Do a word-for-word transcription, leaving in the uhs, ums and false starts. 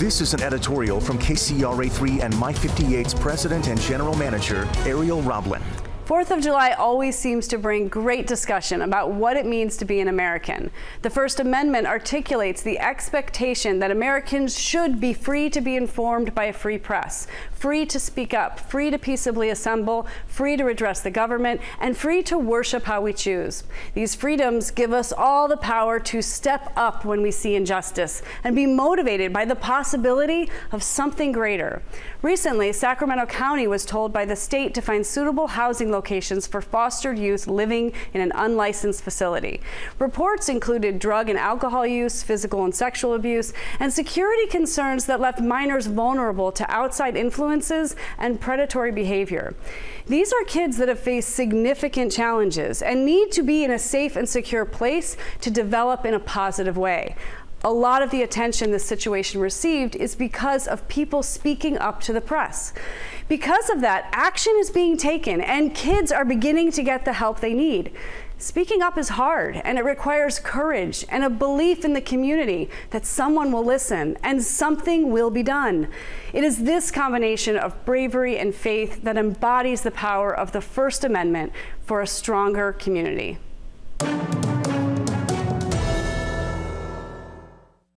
This is an editorial from K C R A three and My fifty-eight's president and general manager, Ariel Roblin. Fourth of July always seems to bring great discussion about what it means to be an American. The First Amendment articulates the expectation that Americans should be free to be informed by a free press, free to speak up, free to peaceably assemble, free to redress the government, and free to worship how we choose. These freedoms give us all the power to step up when we see injustice and be motivated by the possibility of something greater. Recently, Sacramento County was told by the state to find suitable housing locations for fostered youth living in an unlicensed facility. Reports included drug and alcohol use, physical and sexual abuse, and security concerns that left minors vulnerable to outside influences and predatory behavior. These are kids that have faced significant challenges and need to be in a safe and secure place to develop in a positive way. A lot of the attention this situation received is because of people speaking up to the press. Because of that, action is being taken and kids are beginning to get the help they need. Speaking up is hard, and it requires courage and a belief in the community that someone will listen and something will be done. It is this combination of bravery and faith that embodies the power of the First Amendment for a stronger community.